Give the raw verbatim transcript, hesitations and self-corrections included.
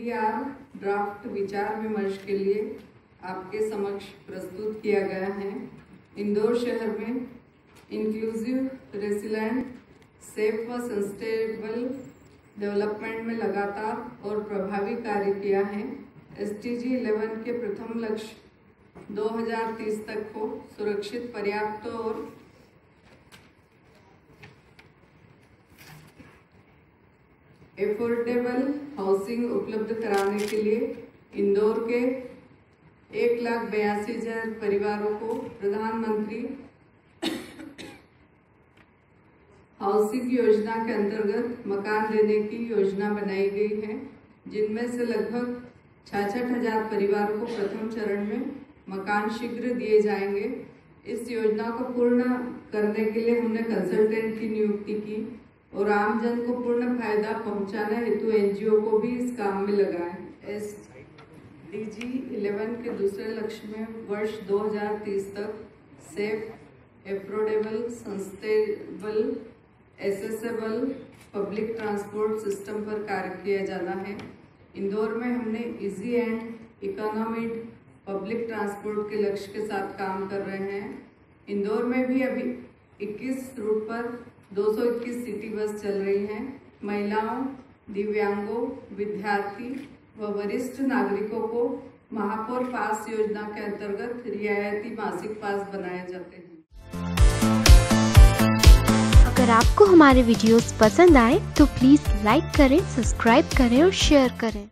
PR draft विचार विमर्श के लिए आपके समक्ष प्रस्तुत किया गया है। इंदौर शहर में इंक्लूसिव, रेसिलेंट, सेफ व सस्टेनेबल डेवलपमेंट में लगातार और प्रभावी कार्य किया है। एसडीजी ग्यारह के प्रथम लक्ष्य दो हज़ार तीस तक को सुरक्षित, पर्याप्त और एफोर्डेबल हाउसिंग उपलब्ध कराने के लिए इंदौर के एक लाख बयासी हजार परिवारों को प्रधानमंत्री हाउसिंग योजना के अंतर्गत मकान देने की योजना बनाई गई है, जिनमें से लगभग छियासठ हजार परिवारों को प्रथम चरण में मकान शीघ्र दिए जाएंगे। इस योजना को पूर्ण करने के लिए हमने कंसल्टेंट की नियुक्ति की और आमजन को पूर्ण फायदा पहुंचाना हेतु एनजीओ को भी इस काम में लगाए। एसडीजी ग्यारह के दूसरे लक्ष्य में वर्ष दो हज़ार तीस तक safe, affordable, sustainable, accessible public transport system पर कार्य किया जाना है। इंदौर में हमने easy and economic public transport के लक्ष्य के साथ काम कर रहे हैं। इंदौर में भी अभी इक्कीस रूट पर दो सौ इक्कीस सिटी बस चल रही हैं। महिलाओं, दिव्यांगों, विद्यार्थी व वरिष्ठ नागरिकों को महापौर पास योजना के अंतर्गत रियायती मासिक पास बनाए जाते हैं। अगर आपको हमारे वीडियोस पसंद आए तो प्लीज़ लाइक करें, सब्सक्राइब करें और शेयर करें।